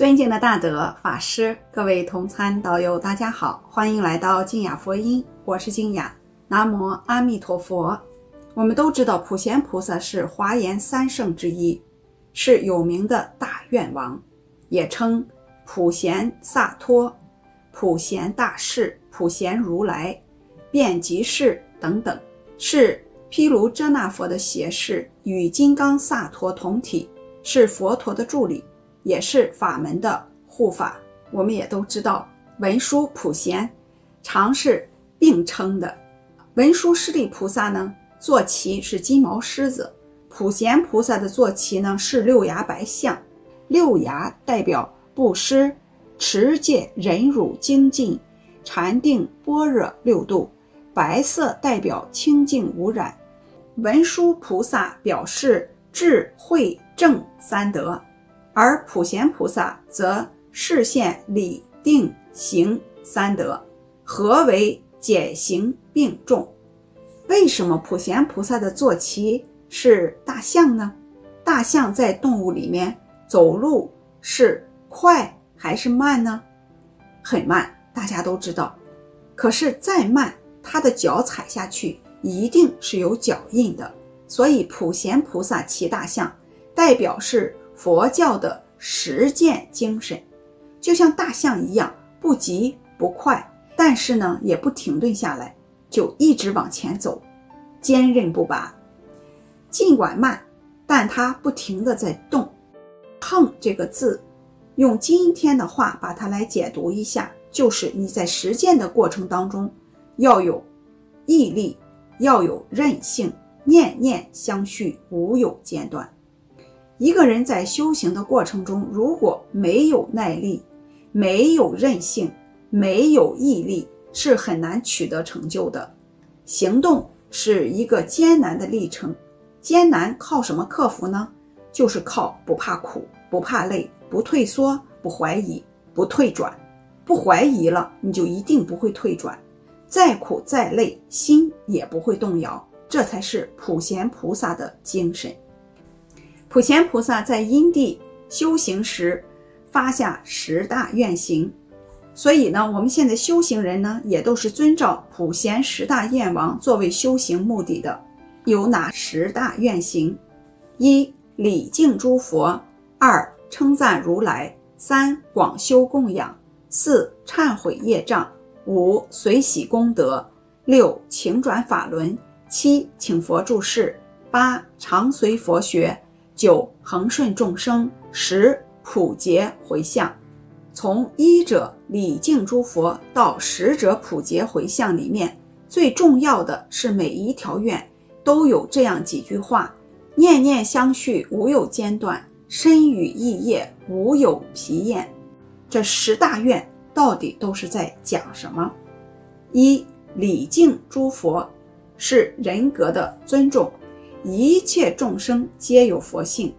尊敬的大德、法师、各位同参导友，大家好，欢迎来到静雅佛音，我是静雅。南无阿弥陀佛。我们都知道，普贤菩萨是华严三圣之一，是有名的大愿王，也称普贤萨托、普贤大士、普贤如来、遍及士等等，是毗卢遮那佛的胁侍，与金刚萨陀同体，是佛陀的助理，也是法门的护法。我们也都知道，文殊普贤常是并称的。文殊师利菩萨呢，坐骑是金毛狮子；普贤菩萨的坐骑呢是六牙白象，六牙代表布施、持戒、忍辱、精进、禅定、般若六度，白色代表清净无染。文殊菩萨表示智慧正三德，而普贤菩萨则示现理定行三德，合为解行并重。为什么普贤菩萨的坐骑是大象呢？大象在动物里面走路是快还是慢呢？很慢，大家都知道。可是再慢，它的脚踩下去一定是有脚印的。所以普贤菩萨骑大象，代表是佛教的实践精神。就像大象一样，不急不快，但是呢也不停顿下来，就一直往前走，坚韧不拔。尽管慢，但它不停地在动。横这个字，用今天的话把它来解读一下，就是你在实践的过程当中要有毅力，要有韧性，念念相续，无有间断。一个人在修行的过程中，如果没有耐力，没有韧性，没有毅力，是很难取得成就的。行动是一个艰难的历程，艰难靠什么克服呢？就是靠不怕苦，不怕累，不退缩，不怀疑，不退转。不怀疑了，你就一定不会退转，再苦再累，心也不会动摇。这才是普贤菩萨的精神。普贤菩萨在因地修行时发下十大愿行，所以呢，我们现在修行人呢，也都是遵照普贤十大愿王作为修行目的的。有哪十大愿行？一、礼敬诸佛；二、称赞如来；三、广修供养；四、忏悔业障；五、随喜功德；六、请转法轮；七、请佛住世；八、常随佛学；九、恒顺众生；十、普结回向。从一者礼敬诸佛到十者普结回向里面，最重要的是每一条愿都有这样几句话：念念相续，无有间断；身语意业，无有疲厌。这十大愿到底都是在讲什么？一、礼敬诸佛是人格的尊重，一切众生皆有佛性，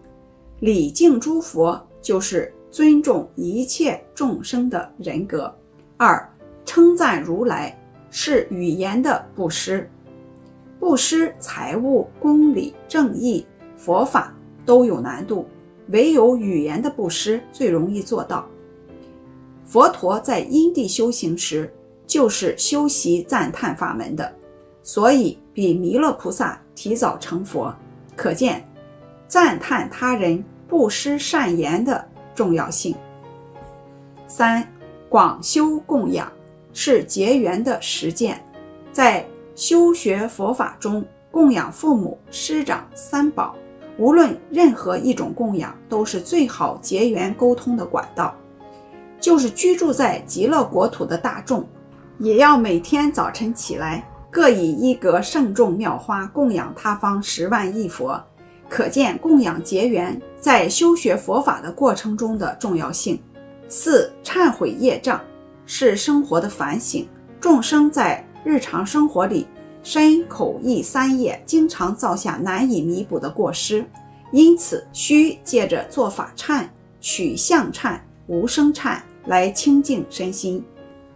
礼敬诸佛就是尊重一切众生的人格。二、称赞如来是语言的布施，布施财物、公理、正义、佛法都有难度，唯有语言的布施最容易做到。佛陀在因地修行时就是修习赞叹法门的，所以比弥勒菩萨提早成佛，可见赞叹他人、布施善言的重要性。三、广修供养是结缘的实践，在修学佛法中，供养父母、师长、三宝，无论任何一种供养都是最好结缘沟通的管道。就是居住在极乐国土的大众，也要每天早晨起来各以一格圣众妙花供养他方10万亿佛，可见供养结缘在修学佛法的过程中的重要性。四、忏悔业障是生活的反省，众生在日常生活里身口意三业经常造下难以弥补的过失，因此需借着做法忏、取相忏、无声忏来清净身心。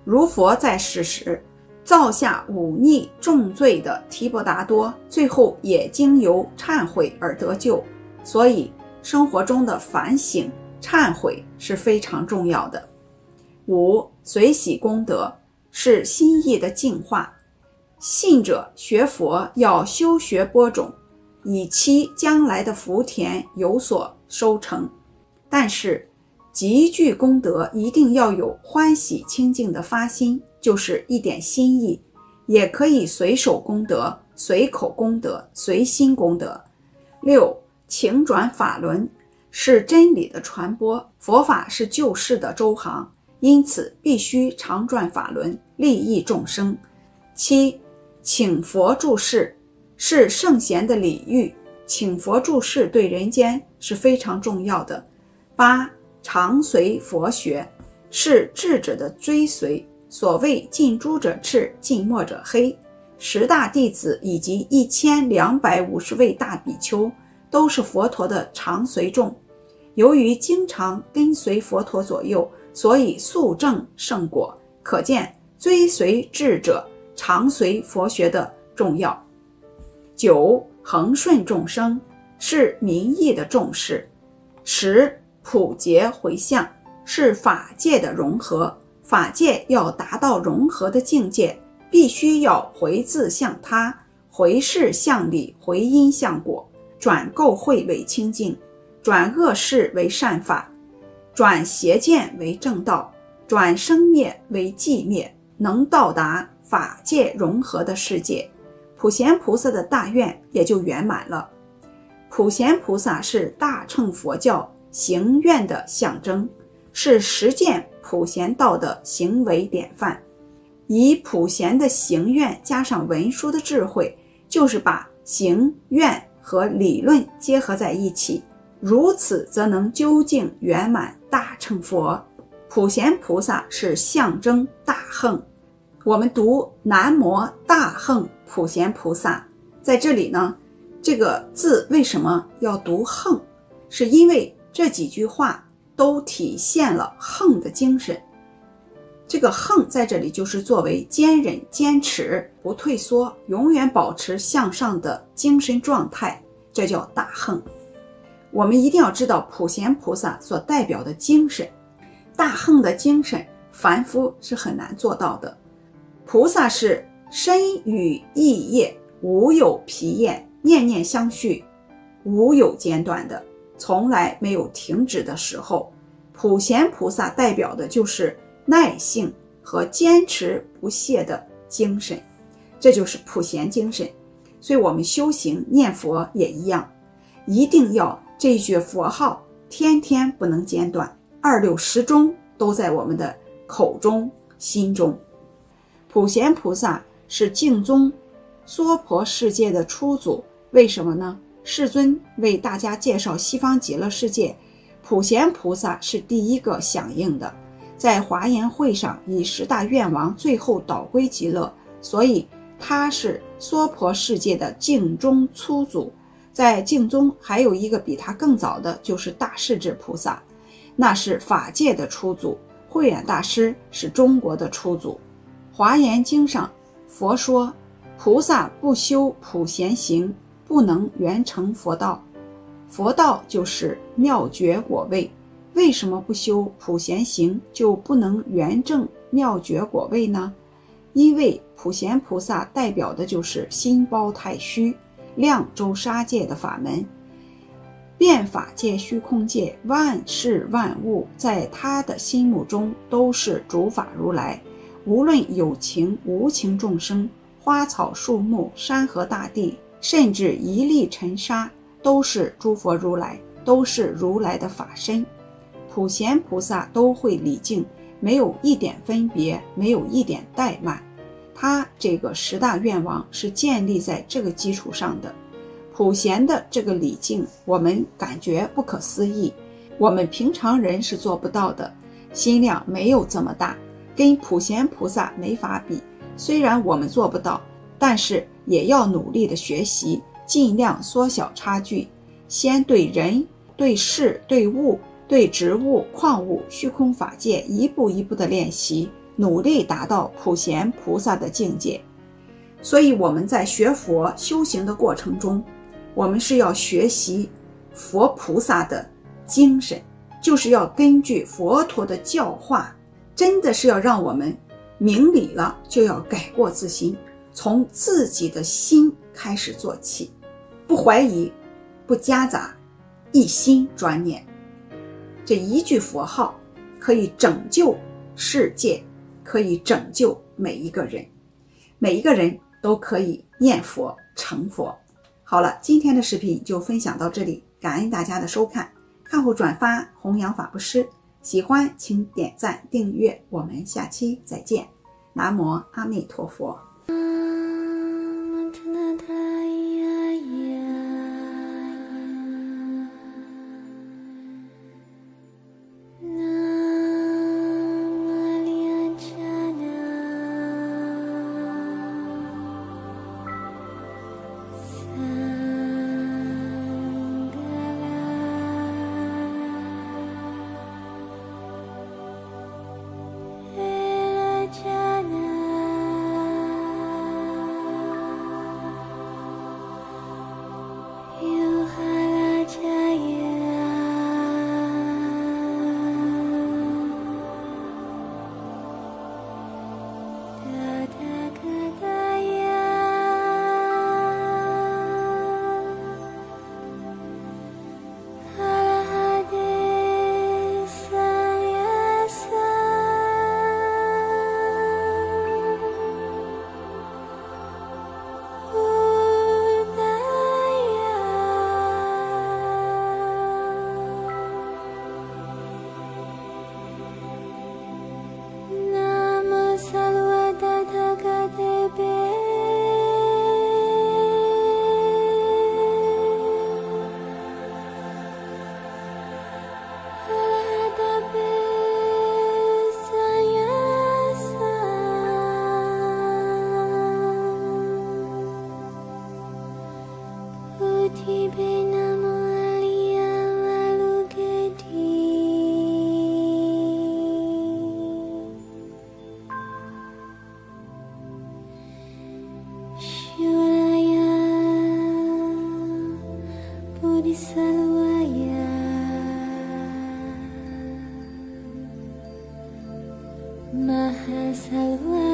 如佛在世时造下忤逆重罪的提婆达多，最后也经由忏悔而得救。所以生活中的反省、忏悔是非常重要的。五、随喜功德是心意的净化。信者学佛要修学播种，以期将来的福田有所收成。但是积聚功德一定要有欢喜清净的发心，就是一点心意，也可以随手功德、随口功德、随心功德。六、请转法轮是真理的传播，佛法是救世的周航，因此必须常转法轮，利益众生。七、请佛注释是圣贤的礼遇，请佛注释对人间是非常重要的。八、常随佛学是智者的追随，所谓近朱者赤，近墨者黑。十大弟子以及1250位大比丘都是佛陀的常随众，由于经常跟随佛陀左右，所以速证圣果，可见追随智者、常随佛学的重要。九、恒顺众生是民意的重视。十、普结回向是法界的融合，法界要达到融合的境界，必须要回自向他，回事向理，回因向果，转垢秽为清净，转恶事为善法，转邪见为正道，转生灭为寂灭，能到达法界融合的世界，普贤菩萨的大愿也就圆满了。普贤菩萨是大乘佛教行愿的象征，是实践普贤道的行为典范。以普贤的行愿加上文殊的智慧，就是把行愿和理论结合在一起，如此则能究竟圆满大乘佛。普贤菩萨是象征大横，我们读南无大横普贤菩萨，在这里呢，这个字为什么要读横，是因为这几句话都体现了横的精神。这个横在这里就是作为坚忍、坚持、不退缩，永远保持向上的精神状态，这叫大横。我们一定要知道普贤菩萨所代表的精神，大横的精神凡夫是很难做到的。菩萨是身与意业无有疲厌，念念相续，无有间断的，从来没有停止的时候。普贤菩萨代表的就是耐性和坚持不懈的精神，这就是普贤精神。所以我们修行念佛也一样，一定要这一句佛号天天不能间断，26时钟都在我们的口中心中。普贤菩萨是净宗娑婆世界的初祖，为什么呢？世尊为大家介绍西方极乐世界，普贤菩萨是第一个响应的，在华严会上以10大愿王最后导归极乐，所以他是娑婆世界的净宗初祖。在净宗还有一个比他更早的，就是大势至菩萨，那是法界的初祖。慧远大师是中国的初祖。华严经上佛说，菩萨不修普贤行，不能圆成佛道。佛道就是妙觉果位，为什么不修普贤行就不能圆证妙觉果位呢？因为普贤菩萨代表的就是心包太虚、量周沙界的法门，遍法界、虚空界，万事万物在他的心目中都是诸法如来，无论有情无情众生、花草树木、山河大地，甚至一粒尘沙，都是诸佛如来，都是如来的法身。普贤菩萨都会礼敬，没有一点分别，没有一点怠慢。他这个10大愿王是建立在这个基础上的。普贤的这个礼敬，我们感觉不可思议，我们平常人是做不到的，心量没有这么大，跟普贤菩萨没法比。虽然我们做不到，但是也要努力的学习，尽量缩小差距，先对人、对事、对物、对植物、矿物、虚空法界一步一步的练习，努力达到普贤菩萨的境界。所以我们在学佛修行的过程中，我们是要学习佛菩萨的精神，就是要根据佛陀的教化，真的是要让我们明理了，就要改过自新，从自己的心开始做起，不怀疑，不夹杂，一心转念。这一句佛号可以拯救世界，可以拯救每一个人，每一个人都可以念佛成佛。好了，今天的视频就分享到这里，感恩大家的收看，看后转发，弘扬法布施。喜欢请点赞订阅，我们下期再见。南无阿弥陀佛。Mahasalva